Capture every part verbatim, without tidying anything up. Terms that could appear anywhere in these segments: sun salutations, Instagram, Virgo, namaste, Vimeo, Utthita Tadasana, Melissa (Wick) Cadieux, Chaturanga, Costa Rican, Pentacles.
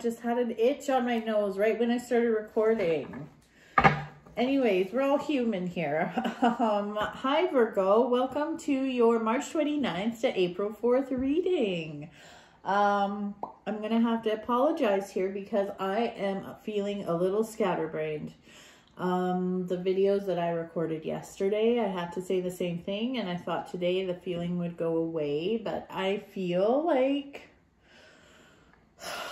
just had an itch on my nose right when I started recording. Anyways, we're all human here. Um, hi, Virgo. Welcome to your March twenty-ninth to April fourth reading. Um, I'm going to have to apologize here because I am feeling a little scatterbrained. Um, the videos that I recorded yesterday, I had to say the same thing, and I thought today the feeling would go away, but I feel like...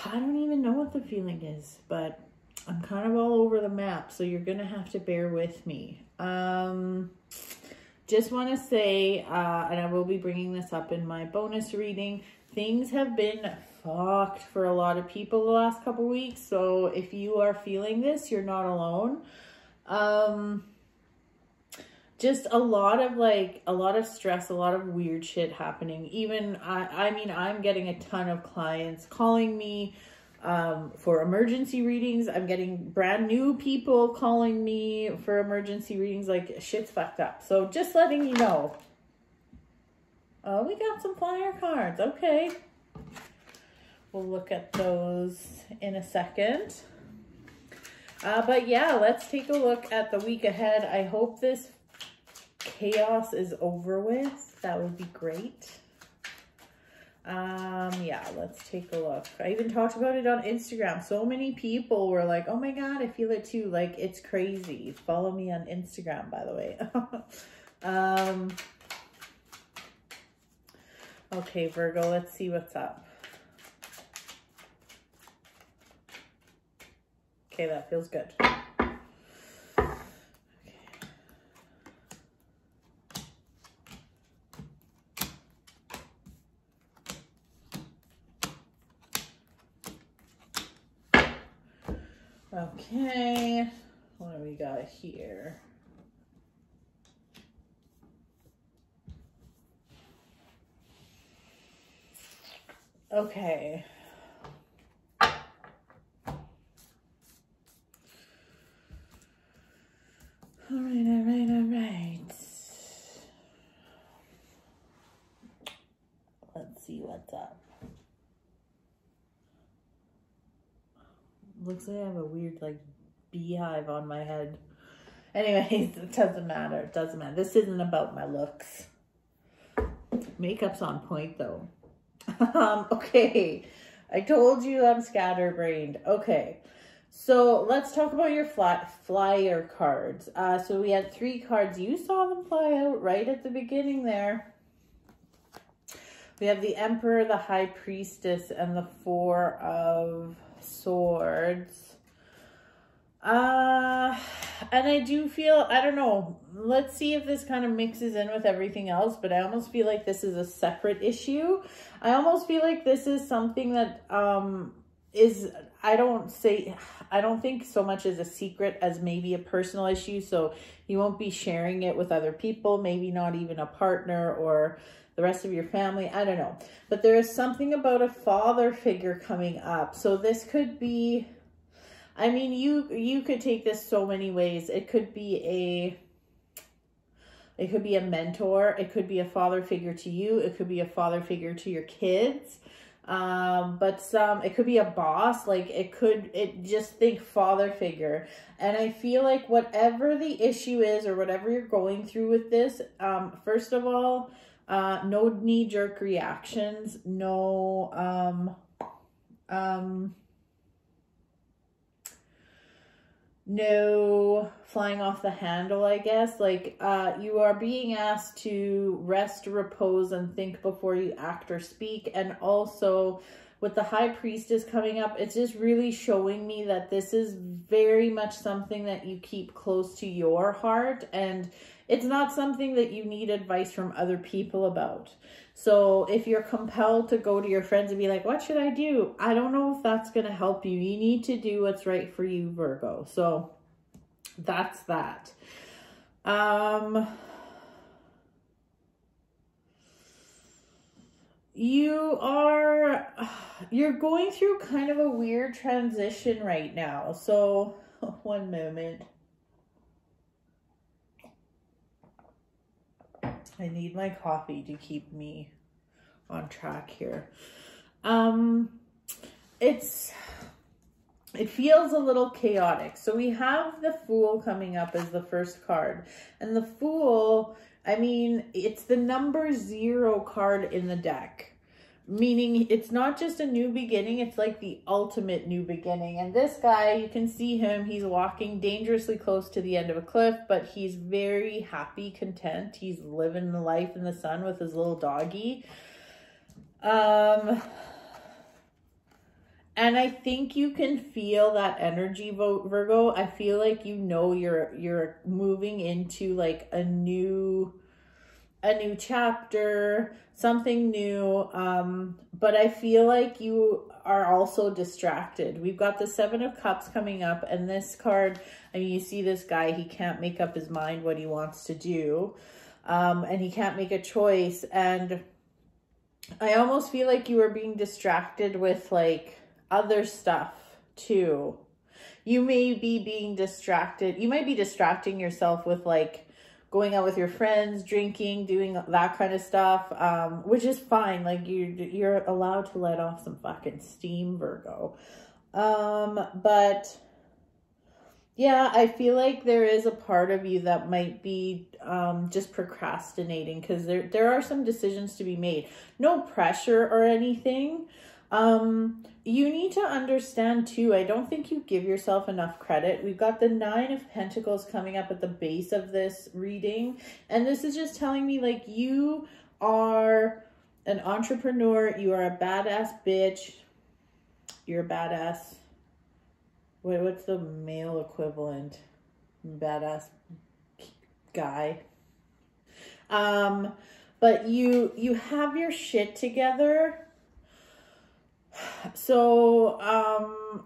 I don't even know what the feeling is, but... I'm kind of all over the map, so you're going to have to bear with me. Um, just want to say, uh, and I will be bringing this up in my bonus reading, things have been fucked for a lot of people the last couple weeks, so if you are feeling this, you're not alone. Um, just a lot of, like, a lot of stress, a lot of weird shit happening. Even, I, I mean, I'm getting a ton of clients calling me, Um, for emergency readings. I'm getting brand new people calling me for emergency readings. Like, shit's fucked up. So just letting you know. Oh, we got some flyer cards. Okay. We'll look at those in a second. Uh, but yeah, let's take a look at the week ahead. I hope this chaos is over with. That would be great. Um, yeah, let's take a look. I even talked about it on Instagram. So many people were like, oh my God, I feel it too. Like, it's crazy. Follow me on Instagram, by the way. um, okay, Virgo, let's see what's up. Okay, that feels good. Okay, what do we got here? Okay. All right, all right, all right. Let's see what's up. Looks like I have a weird, like, beehive on my head. Anyways, it doesn't matter. It doesn't matter. This isn't about my looks. Makeup's on point, though. um, okay. I told you I'm scatterbrained. Okay. So, let's talk about your fly flyer cards. Uh, so, we had three cards. You saw them fly out right at the beginning there. We have the Emperor, the High Priestess, and the Four of... Swords. Uh, and I do feel, I don't know, let's see if this kind of mixes in with everything else, but I almost feel like this is a separate issue. I almost feel like this is something that um, is, I don't say, I don't think so much as a secret as maybe a personal issue, so you won't be sharing it with other people, maybe not even a partner or the rest of your family, I don't know. But there is something about a father figure coming up. So this could be, I mean, you you could take this so many ways. It could be a, it could be a mentor. It could be a father figure to you. It could be a father figure to your kids. Um, but some, it could be a boss. Like, it could, it just think father figure. And I feel like whatever the issue is or whatever you're going through with this, um, first of all, Uh, no knee-jerk reactions, no, um, um, no flying off the handle, I guess. Like, uh, you are being asked to rest, repose, and think before you act or speak. And also, with the High Priestess coming up, it's just really showing me that this is very much something that you keep close to your heart, and it's not something that you need advice from other people about. So if you're compelled to go to your friends and be like, what should I do? I don't know if that's going to help you. You need to do what's right for you, Virgo. So that's that. Um, you are, you're going through kind of a weird transition right now. So one moment. I need my coffee to keep me on track here. Um, it's, It feels a little chaotic. So we have the Fool coming up as the first card. And the Fool, I mean, it's the number zero card in the deck. Meaning it's not just a new beginning, it's like the ultimate new beginning. And this guy, you can see him, he's walking dangerously close to the end of a cliff, but he's very happy, content. He's living the life in the sun with his little doggy. Um... And I think you can feel that energy, Virgo. I feel like, you know, you're you're moving into like a new a new chapter, something new. Um, but I feel like you are also distracted. We've got the Seven of Cups coming up, and this card, I mean, you see this guy, he can't make up his mind what he wants to do. Um, and he can't make a choice. And I almost feel like you are being distracted with like other stuff too. You may be being distracted. You might be distracting yourself with like going out with your friends, drinking, doing that kind of stuff, um, which is fine. Like you, you're allowed to let off some fucking steam, Virgo. Um, but yeah, I feel like there is a part of you that might be um, just procrastinating, because there, there are some decisions to be made. No pressure or anything. Um, you need to understand too, I don't think you give yourself enough credit. We've got the Nine of Pentacles coming up at the base of this reading. And this is just telling me, like, you are an entrepreneur. You are a badass bitch. You're a badass. Wait, what's the male equivalent? Badass guy. Um, but you, you have your shit together. So, um,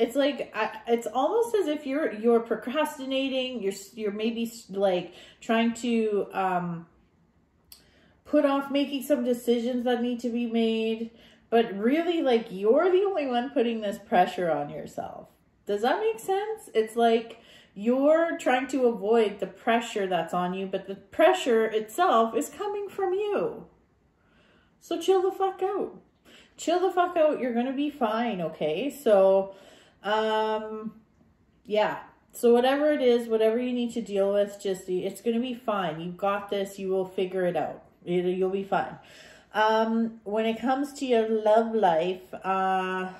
it's like, it's almost as if you're, you're procrastinating, you're, you're maybe like trying to, um, put off making some decisions that need to be made, but really, like, you're the only one putting this pressure on yourself. Does that make sense? It's like you're trying to avoid the pressure that's on you, but the pressure itself is coming from you. So chill the fuck out. Chill the fuck out. You're going to be fine. Okay. So, um, yeah. So whatever it is, whatever you need to deal with, just, it's going to be fine. You've got this. You will figure it out. It, you'll be fine. Um, when it comes to your love life, uh,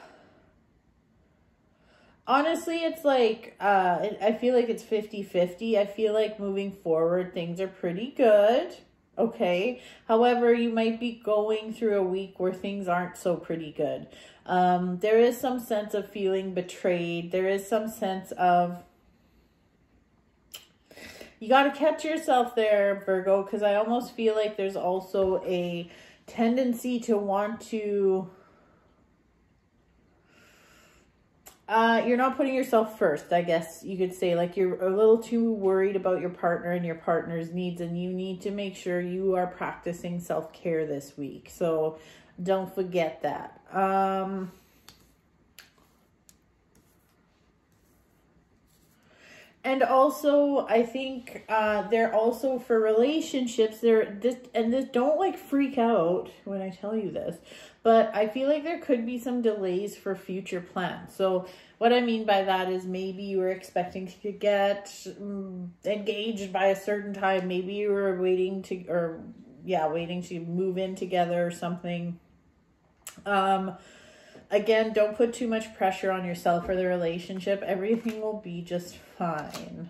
honestly, it's like, uh, it, I feel like it's fifty fifty. I feel like moving forward, things are pretty good. Okay. However, you might be going through a week where things aren't so pretty good. Um, there is some sense of feeling betrayed. There is some sense of, you got to catch yourself there, Virgo, because I almost feel like there's also a tendency to want to, Uh, you're not putting yourself first, I guess you could say. Like, you're a little too worried about your partner and your partner's needs, and you need to make sure you are practicing self-care this week. So don't forget that. Um, and also, I think uh, they're also for relationships. They're this, and this, don't like freak out when I tell you this, but I feel like there could be some delays for future plans. So what I mean by that is, maybe you were expecting to get um, engaged by a certain time. Maybe you were waiting to, or yeah, waiting to move in together or something. Um, again, don't put too much pressure on yourself or the relationship. Everything will be just fine.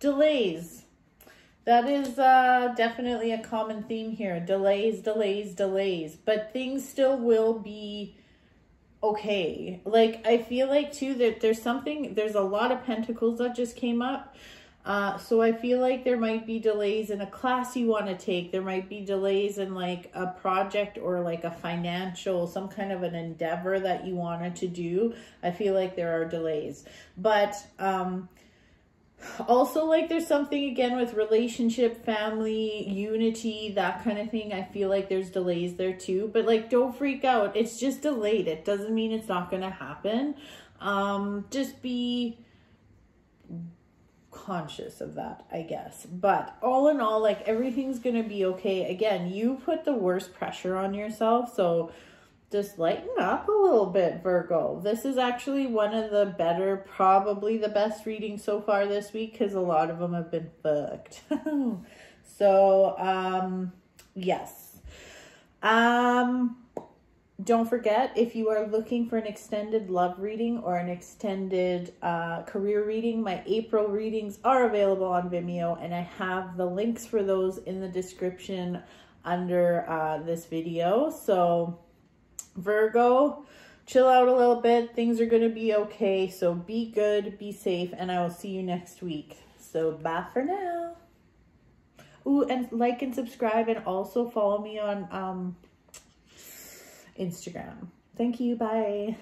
Delays. That is uh, definitely a common theme here. Delays, delays, delays. But things still will be okay. Like, I feel like, too, that there's something, there's a lot of Pentacles that just came up. Uh, so I feel like there might be delays in a class you want to take. There might be delays in, like, a project or, like, a financial, some kind of an endeavor that you wanted to do. I feel like there are delays. But, um... also, like, there's something again with relationship, family, unity, that kind of thing. I feel like there's delays there too, but like, don't freak out. It's just delayed. It doesn't mean it's not going to happen. Um, just be conscious of that, I guess. But all in all, like, everything's going to be okay. Again, you put the worst pressure on yourself, so just lighten up a little bit, Virgo. This is actually one of the better, probably the best reading so far this week, because a lot of them have been fucked. So, um, yes. Um... Don't forget, if you are looking for an extended love reading or an extended uh, career reading, my April readings are available on Vimeo, and I have the links for those in the description under uh, this video. So, Virgo, chill out a little bit. Things are going to be okay. So be good, be safe, and I will see you next week. So bye for now. Ooh, and like and subscribe, and also follow me on... Um, Instagram. Thank you. Bye.